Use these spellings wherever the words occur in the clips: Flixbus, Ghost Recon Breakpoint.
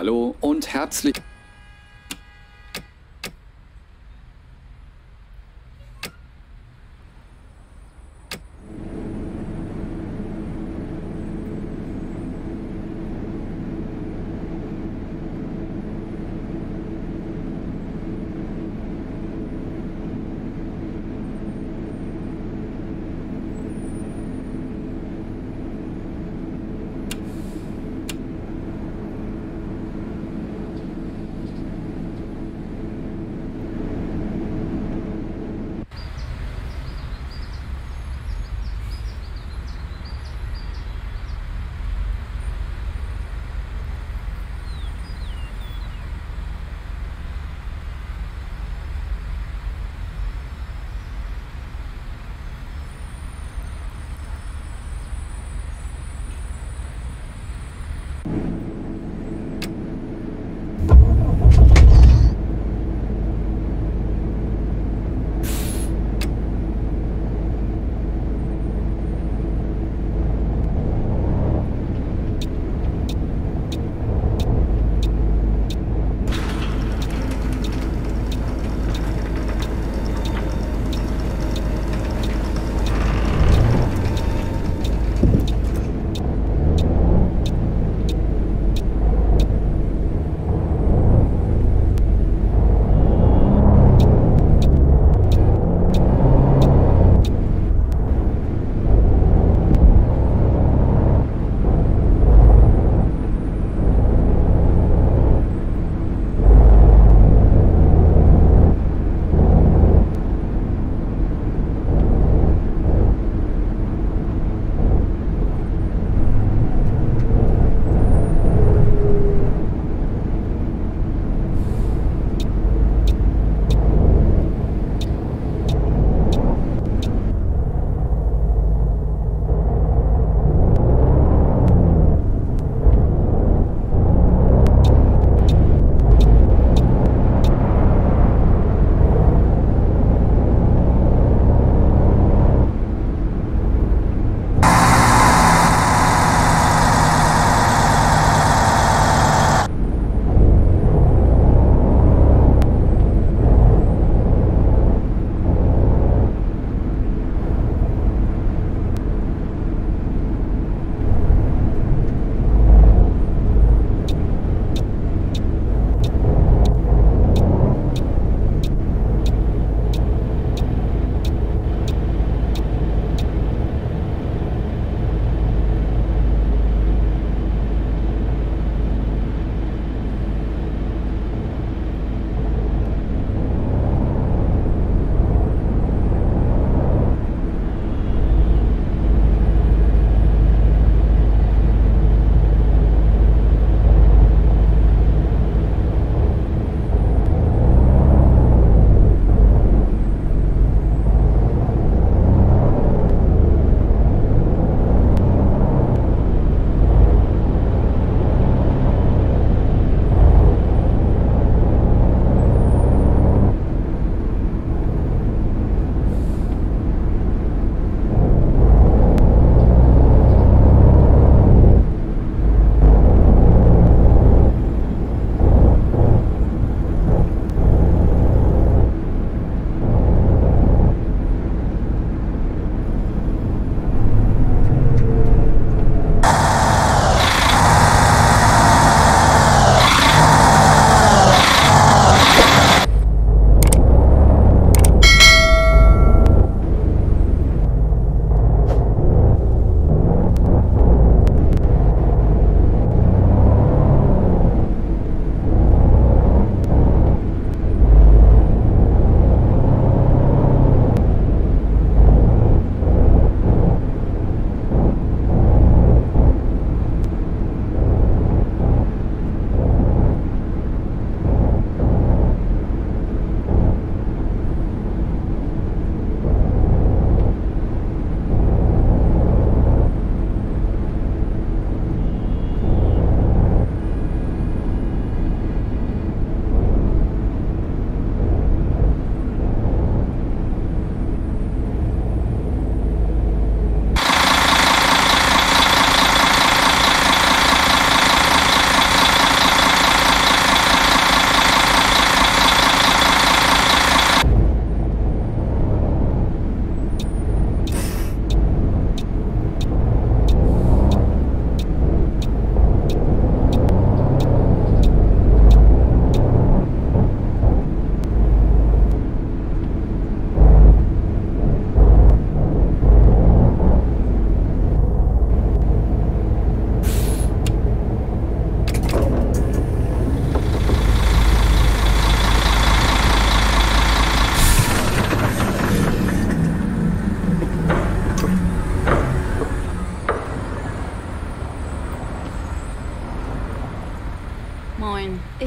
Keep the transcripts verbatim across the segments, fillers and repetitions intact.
Hallo und herzlich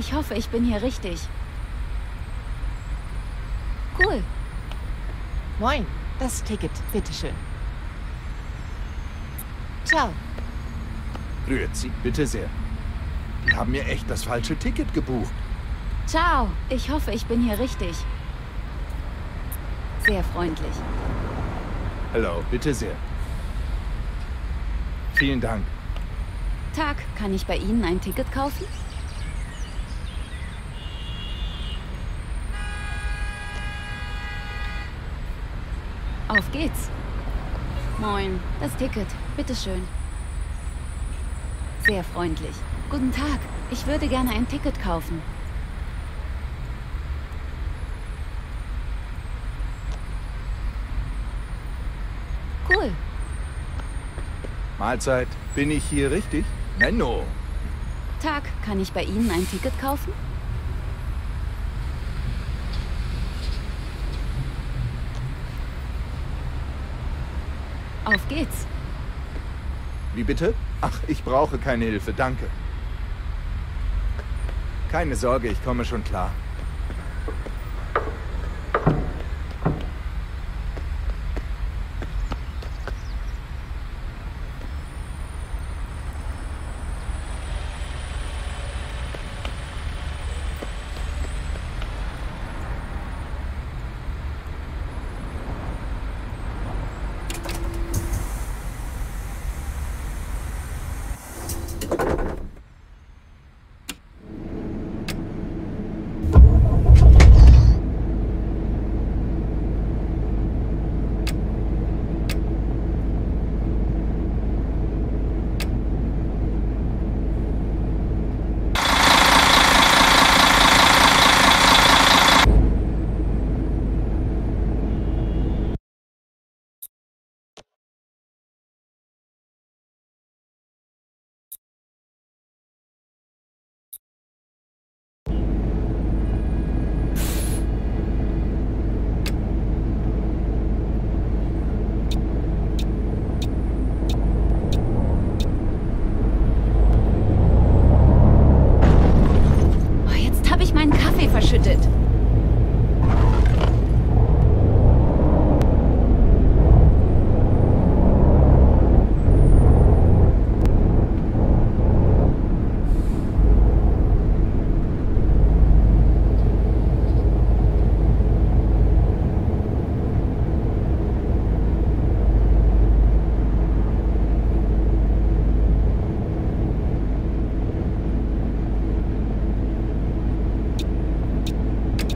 Ich hoffe, ich bin hier richtig. Cool. Moin, das Ticket, bitteschön. Ciao. Rührt Sie, bitte sehr. Die haben mir echt das falsche Ticket gebucht. Ciao, ich hoffe, ich bin hier richtig. Sehr freundlich. Hallo, bitte sehr. Vielen Dank. Tag, kann ich bei Ihnen ein Ticket kaufen? Auf geht's. Moin, das Ticket, bitteschön. Sehr freundlich. Guten Tag, ich würde gerne ein Ticket kaufen. Cool. Mahlzeit, bin ich hier richtig? Menno. Tag, kann ich bei Ihnen ein Ticket kaufen? Auf geht's. Wie bitte? Ach, ich brauche keine Hilfe, danke. Keine Sorge, ich komme schon klar.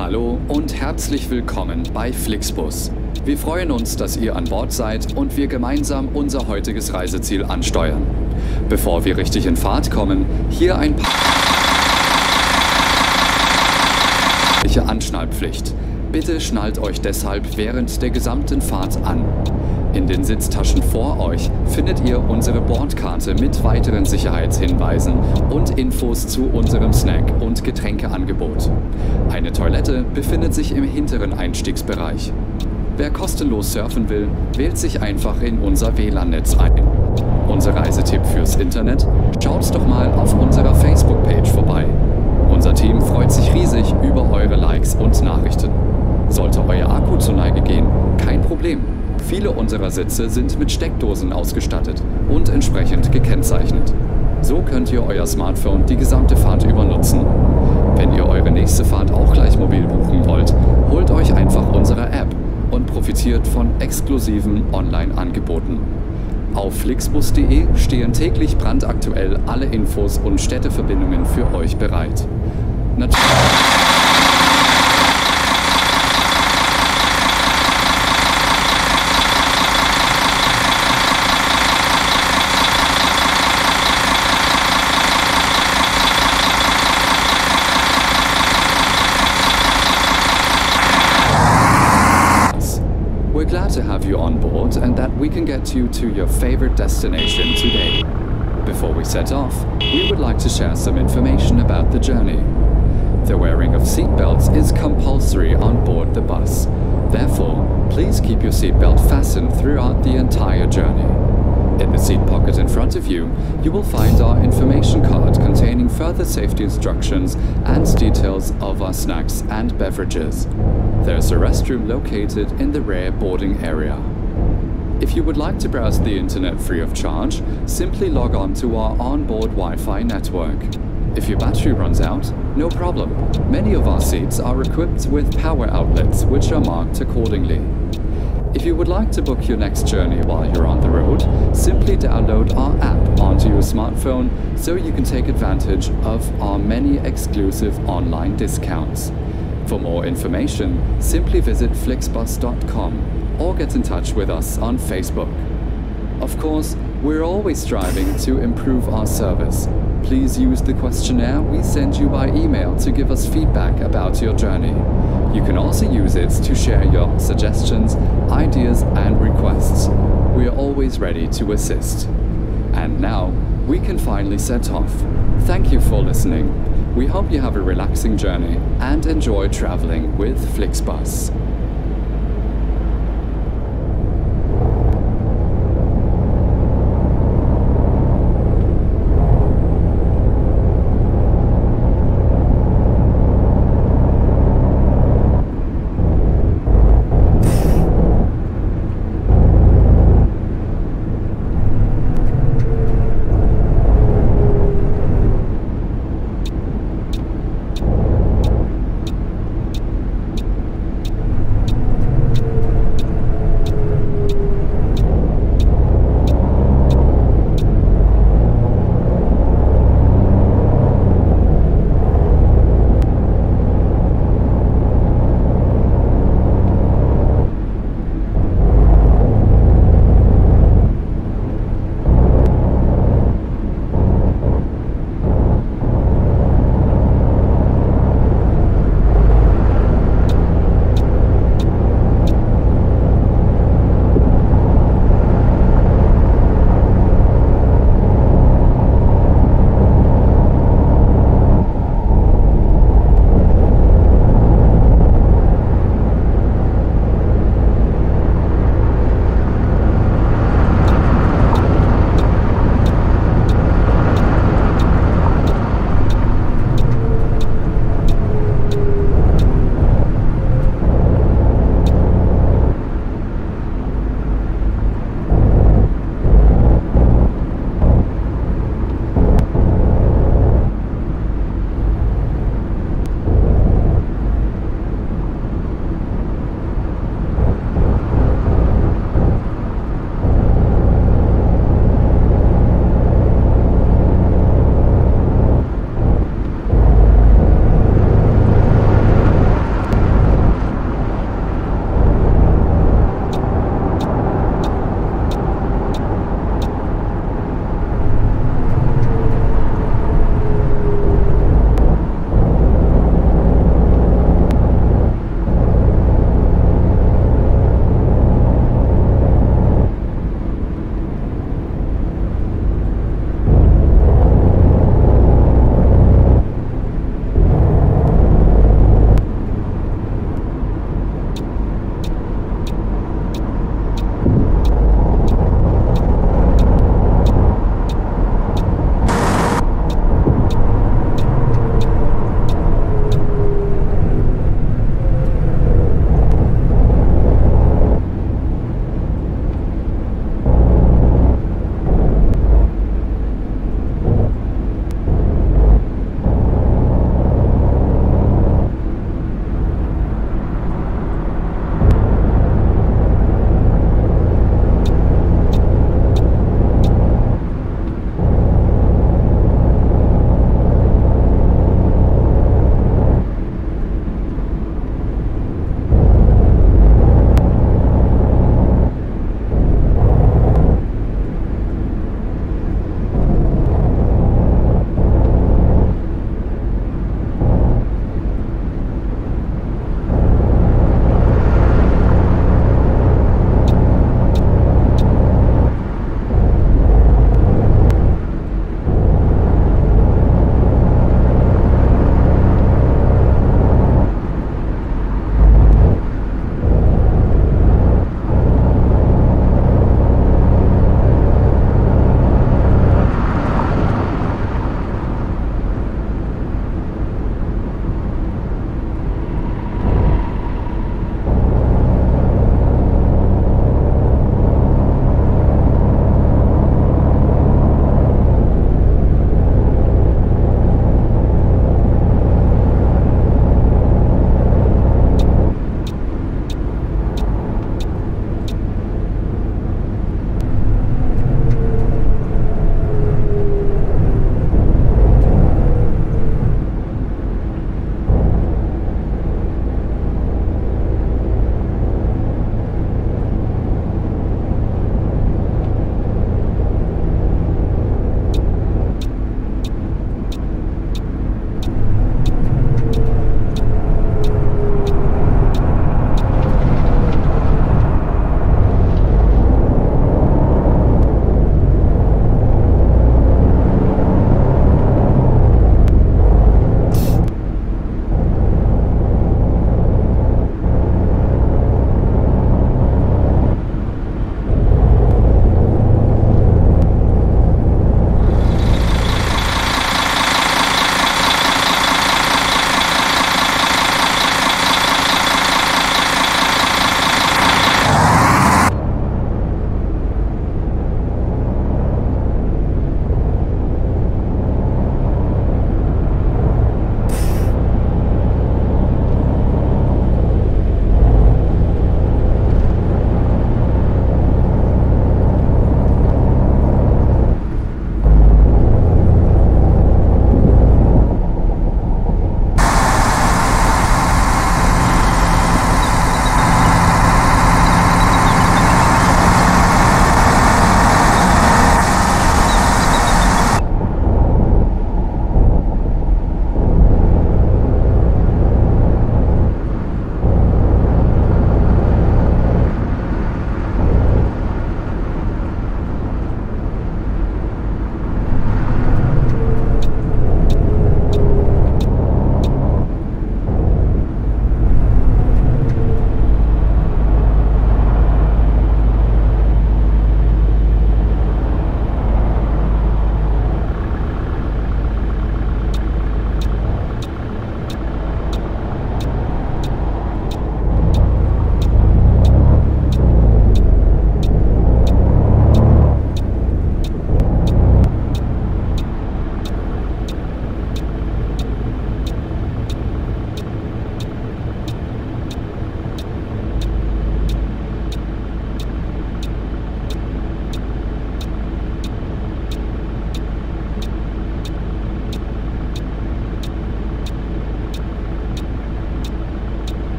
Hallo und herzlich willkommen bei Flixbus. Wir freuen uns, dass ihr an Bord seid und wir gemeinsam unser heutiges Reiseziel ansteuern. Bevor wir richtig in Fahrt kommen, hier ein paar Anschnallpflicht. Bitte schnallt euch deshalb während der gesamten Fahrt an. In den Sitztaschen vor euch findet ihr unsere Bordkarte mit weiteren Sicherheitshinweisen und Infos zu unserem Snack- und Getränkeangebot. Eine Toilette befindet sich im hinteren Einstiegsbereich. Wer kostenlos surfen will, wählt sich einfach in unser W L A N-Netz ein. Unser Reisetipp fürs Internet? Schaut doch mal auf unserer Facebook-Page vorbei. Unser Team freut sich riesig über eure Likes und Nachrichten. Sollte euer Akku zur Neige gehen, kein Problem. Viele unserer Sitze sind mit Steckdosen ausgestattet und entsprechend gekennzeichnet. So könnt ihr euer Smartphone die gesamte Fahrt über nutzen. Wenn ihr eure nächste Fahrt auch gleich mobil buchen wollt, holt euch einfach unsere App und profitiert von exklusiven Online-Angeboten. Auf flixbus punkt de stehen täglich brandaktuell alle Infos und Städteverbindungen für euch bereit. Natürlich. To have you on board and that we can get you to your favorite destination today. Before we set off, we would like to share some information about the journey. The wearing of seatbelts is compulsory on board the bus. Therefore, please keep your seatbelt fastened throughout the entire journey. In the seat pocket in front of you, you will find our information card containing further safety instructions and details of our snacks and beverages. There is a restroom located in the rear boarding area. If you would like to browse the internet free of charge, simply log on to our onboard Wi-Fi network. If your battery runs out, no problem. Many of our seats are equipped with power outlets, which are marked accordingly. If you would like to book your next journey while you're on the road, simply download our app onto your smartphone so you can take advantage of our many exclusive online discounts. For more information, simply visit flixbus dot com or get in touch with us on Facebook. Of course, we're always striving to improve our service. Please use the questionnaire we send you by email to give us feedback about your journey. You can also use it to share your suggestions, ideas and requests. We are always ready to assist. And now, we can finally set off. Thank you for listening. We hope you have a relaxing journey and enjoy traveling with Flixbus.